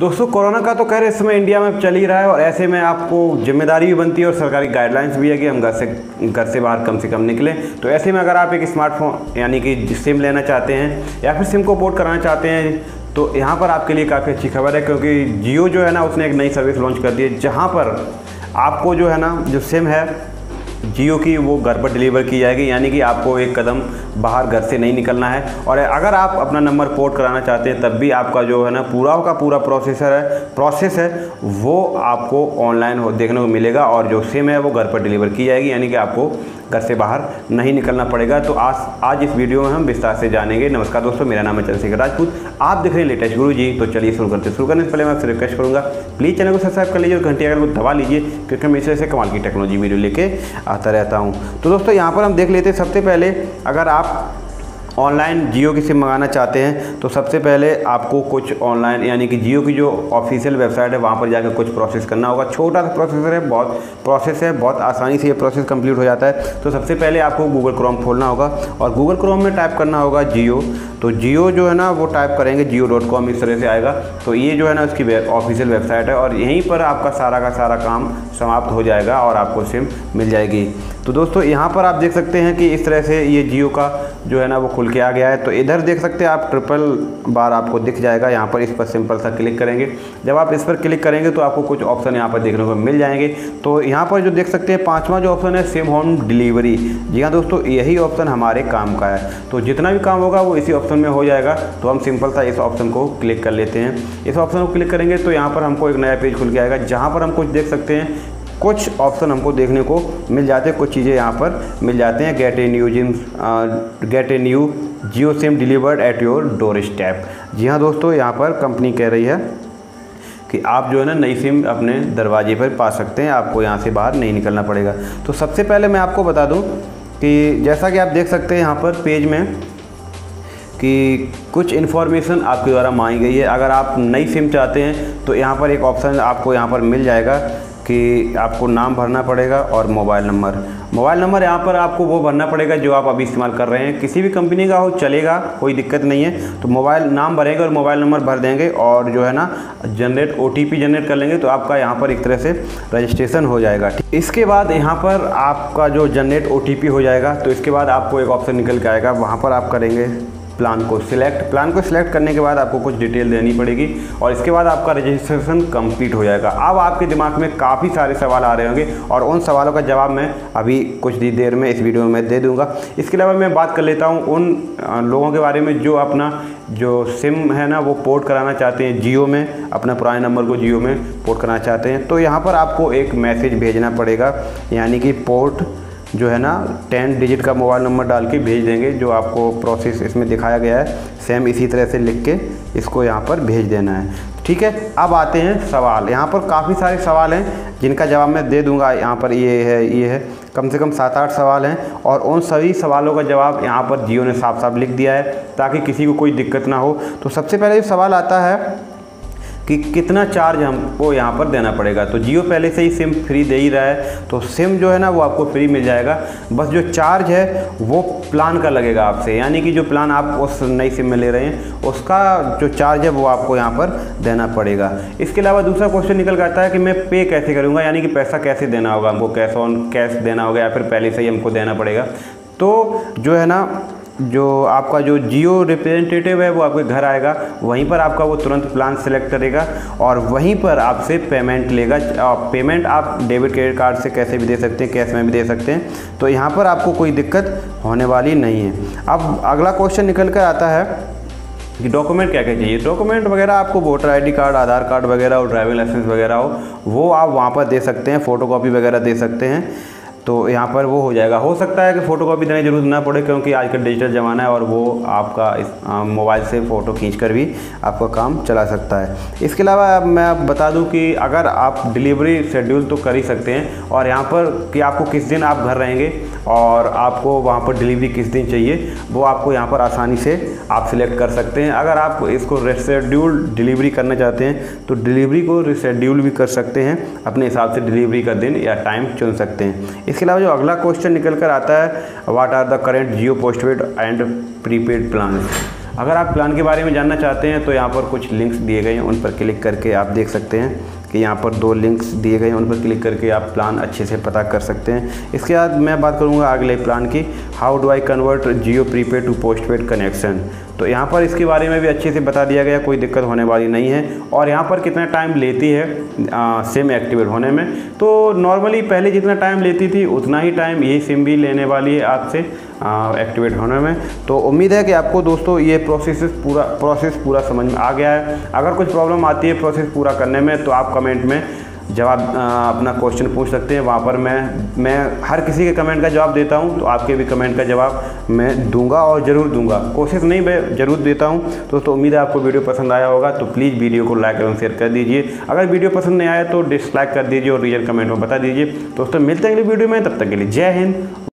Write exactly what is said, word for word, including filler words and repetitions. दोस्तों कोरोना का तो खैर इस समय इंडिया में चल ही रहा है और ऐसे में आपको जिम्मेदारी भी बनती है और सरकारी गाइडलाइंस भी है कि हम घर से घर से बाहर कम से कम निकलें। तो ऐसे में अगर आप एक स्मार्टफोन यानी कि सिम लेना चाहते हैं या फिर सिम को पोर्ट कराना चाहते हैं तो यहाँ पर आपके लिए काफ़ी अच्छी खबर है, क्योंकि जियो जो है ना उसने एक नई सर्विस लॉन्च कर दी है जहाँ पर आपको जो है ना जो सिम है जियो की वो घर पर डिलीवर की जाएगी, यानी कि आपको एक कदम बाहर घर से नहीं निकलना है। और अगर आप अपना नंबर पोर्ट कराना चाहते हैं तब भी आपका जो है ना पूरा का पूरा प्रोसेसर है प्रोसेस है वो आपको ऑनलाइन देखने को मिलेगा और जो सिम है वो घर पर डिलीवर की जाएगी, यानी कि आपको घर से बाहर नहीं निकलना पड़ेगा। तो आज आज इस वीडियो में हम विस्तार से जानेंगे। नमस्कार दोस्तों, मेरा नाम है चंद्रशेखर राजपूत, आप देख रहे हैं लेटेस्ट गुरुजी। तो चलिए शुरू करते हैं। शुरू करने से पहले मैं आपसे रिक्वेस्ट करूँगा प्लीज़ चैनल को सब्सक्राइब कर लीजिए और घंटी आइकन को दबा लीजिए, क्योंकि मैं इस ऐसे कमाल की टेक्नोलॉजी वीडियो लेके आता रहता हूँ। तो दोस्तों यहाँ पर हम देख लेते हैं, सबसे पहले अगर आप ऑनलाइन जियो की सिम मंगाना चाहते हैं तो सबसे पहले आपको कुछ ऑनलाइन यानी कि जियो की जो ऑफिशियल वेबसाइट है वहाँ पर जाकर कुछ प्रोसेस करना होगा। छोटा सा प्रोसेसर है, बहुत प्रोसेस है, बहुत आसानी से ये प्रोसेस कंप्लीट हो जाता है। तो सबसे पहले आपको गूगल क्रोम खोलना होगा और गूगल क्रोम में टाइप करना होगा जियो। तो जियो जो है ना वो टाइप करेंगे जियो डॉट कॉम इस तरह से आएगा। तो ये जो है ना उसकी ऑफिशियल वेबसाइट है और यहीं पर आपका सारा का सारा काम समाप्त हो जाएगा और आपको सिम मिल जाएगी। तो दोस्तों यहाँ पर आप देख सकते हैं कि इस तरह से ये जियो का जो है ना वो खुल के आ गया है। तो इधर देख सकते हैं आप, ट्रिपल बार आपको दिख जाएगा, यहाँ पर इस पर सिंपल सा क्लिक करेंगे। जब आप इस पर क्लिक करेंगे तो आपको कुछ ऑप्शन यहाँ पर देखने को मिल जाएंगे। तो यहाँ पर जो देख सकते हैं पाँचवा जो ऑप्शन है सिम होम डिलीवरी, जी हाँ दोस्तों यही ऑप्शन हमारे काम का है। तो जितना भी काम होगा वो इसी ऑप्शन में हो जाएगा। तो हम सिंपल सा इस ऑप्शन को क्लिक कर लेते हैं। इस ऑप्शन को क्लिक करेंगे तो यहाँ पर हमको एक नया पेज खुल के आएगा जहाँ पर हम कुछ देख सकते हैं, कुछ ऑप्शन हमको देखने को मिल जाते हैं, कुछ चीज़ें यहाँ पर मिल जाते हैं। Get a new gym get a new Jio SIM delivered at your doorstep. जी हाँ दोस्तों यहाँ पर कंपनी कह रही है कि आप जो है ना नई सिम अपने दरवाजे पर पा सकते हैं, आपको यहाँ से बाहर नहीं निकलना पड़ेगा। तो सबसे पहले मैं आपको बता दूँ कि जैसा कि आप देख सकते हैं यहाँ पर पेज में कि कुछ इन्फॉर्मेशन आपके द्वारा मांगी गई है। अगर आप नई सिम चाहते हैं तो यहाँ पर एक ऑप्शन आपको यहाँ पर मिल जाएगा कि आपको नाम भरना पड़ेगा और मोबाइल नंबर मोबाइल नंबर यहाँ पर आपको वो भरना पड़ेगा जो आप अभी इस्तेमाल कर रहे हैं, किसी भी कंपनी का हो चलेगा, कोई दिक्कत नहीं है। तो मोबाइल नाम भरेंगे और मोबाइल नंबर भर देंगे और जो है ना जनरेट ओटीपी जनरेट कर लेंगे। तो आपका यहाँ पर एक तरह से रजिस्ट्रेशन हो जाएगा। इसके बाद यहाँ पर आपका जो जनरेट ओटीपी हो जाएगा तो इसके बाद आपको एक ऑप्शन निकल के आएगा, वहाँ पर आप करेंगे प्लान को सिलेक्ट। प्लान को सिलेक्ट करने के बाद आपको कुछ डिटेल देनी पड़ेगी और इसके बाद आपका रजिस्ट्रेशन कंप्लीट हो जाएगा। अब आपके दिमाग में काफ़ी सारे सवाल आ रहे होंगे और उन सवालों का जवाब मैं अभी कुछ ही देर में इस वीडियो में दे दूंगा। इसके अलावा मैं बात कर लेता हूं उन लोगों के बारे में जो अपना जो सिम है ना वो पोर्ट कराना चाहते हैं जियो में, अपना पुराने नंबर को जियो में पोर्ट कराना चाहते हैं। तो यहाँ पर आपको एक मैसेज भेजना पड़ेगा, यानी कि पोर्ट जो है ना टेन डिजिट का मोबाइल नंबर डाल के भेज देंगे, जो आपको प्रोसेस इसमें दिखाया गया है सेम इसी तरह से लिख के इसको यहाँ पर भेज देना है। ठीक है, अब आते हैं सवाल। यहाँ पर काफ़ी सारे सवाल हैं जिनका जवाब मैं दे दूंगा। यहाँ पर ये है ये है कम से कम सात आठ सवाल हैं और उन सभी सवालों का जवाब यहाँ पर जियो ने साफ साफ लिख दिया है ताकि किसी को कोई दिक्कत ना हो। तो सबसे पहले ये सवाल आता है कि कितना चार्ज हमको यहाँ पर देना पड़ेगा। तो जियो पहले से ही सिम फ्री दे ही रहा है, तो सिम जो है ना वो आपको फ्री मिल जाएगा, बस जो चार्ज है वो प्लान का लगेगा आपसे, यानी कि जो प्लान आप उस नई सिम में ले रहे हैं उसका जो चार्ज है वो आपको यहाँ पर देना पड़ेगा। इसके अलावा दूसरा क्वेश्चन निकल कर आता है कि मैं पे कैसे करूँगा, यानी कि पैसा कैसे देना होगा, हमको कैश ऑन कैश देना होगा या फिर पहले से ही हमको देना पड़ेगा। तो जो है ना जो आपका जो जियो रिप्रेजेंटेटिव है वो आपके घर आएगा, वहीं पर आपका वो तुरंत प्लान सेलेक्ट करेगा और वहीं पर आपसे पेमेंट लेगा। पेमेंट आप डेबिट क्रेडिट कार्ड से कैसे भी दे सकते हैं, कैश में भी दे सकते हैं। तो यहाँ पर आपको कोई दिक्कत होने वाली नहीं है। अब अगला क्वेश्चन निकल कर आता है कि डॉक्यूमेंट क्या क्या चाहिए। डॉक्यूमेंट वगैरह आपको voter ID card, Aadhaar card वगैरह और ड्राइविंग लाइसेंस वगैरह हो वो आप वहाँ पर दे सकते हैं, फ़ोटोकॉपी वगैरह दे सकते हैं। तो यहाँ पर वो हो जाएगा। हो सकता है कि फ़ोटोकॉपी देने ज़रूरत ना पड़े, क्योंकि आज का डिजिटल ज़माना है और वो आपका मोबाइल से फ़ोटो खींचकर भी आपका काम चला सकता है। इसके अलावा मैं बता दूं कि अगर आप डिलीवरी शेड्यूल तो कर ही सकते हैं और यहाँ पर कि आपको किस दिन आप घर रहेंगे और आपको वहाँ पर डिलीवरी किस दिन चाहिए वो आपको यहाँ पर आसानी से आप सिलेक्ट कर सकते हैं। अगर आप इसको रिशेड्यूल डिलीवरी करना चाहते हैं तो डिलीवरी को रिशेड्यूल भी कर सकते हैं, अपने हिसाब से डिलीवरी का दिन या टाइम चुन सकते हैं। इसके अलावा जो अगला क्वेश्चन निकल कर आता है, what are the current Jio postpaid and prepaid plan. अगर आप प्लान के बारे में जानना चाहते हैं तो यहाँ पर कुछ लिंक्स दिए गए हैं, उन पर क्लिक करके आप देख सकते हैं कि यहाँ पर दो लिंक्स दिए गए हैं, उन पर क्लिक करके आप प्लान अच्छे से पता कर सकते हैं। इसके बाद मैं बात करूँगा अगले प्लान की, how do I convert Jio prepaid to postpaid connection. तो यहाँ पर इसके बारे में भी अच्छे से बता दिया गया, कोई दिक्कत होने वाली नहीं है। और यहाँ पर कितना टाइम लेती है आ, सिम एक्टिवेट होने में, तो नॉर्मली पहले जितना टाइम लेती थी उतना ही टाइम ये सिम भी लेने वाली है आपसे एक्टिवेट होने में। तो उम्मीद है कि आपको दोस्तों ये प्रोसेस पूरा प्रोसेस पूरा समझ में आ गया है। अगर कुछ प्रॉब्लम आती है प्रोसेस पूरा करने में तो आप कमेंट में जवाब अपना क्वेश्चन पूछ सकते हैं, वहाँ पर मैं मैं हर किसी के कमेंट का जवाब देता हूँ, तो आपके भी कमेंट का जवाब मैं दूंगा और ज़रूर दूंगा, कोशिश नहीं मैं ज़रूर देता हूँ। तो, तो उम्मीद है आपको वीडियो पसंद आया होगा, तो प्लीज़ वीडियो को लाइक एवं शेयर कर दीजिए। अगर वीडियो पसंद नहीं आया तो डिसलाइक कर दीजिए और रीजन कमेंट में बता दीजिए। दोस्तों मिलते हैं अगली वीडियो में, तब तक के लिए जय हिंद।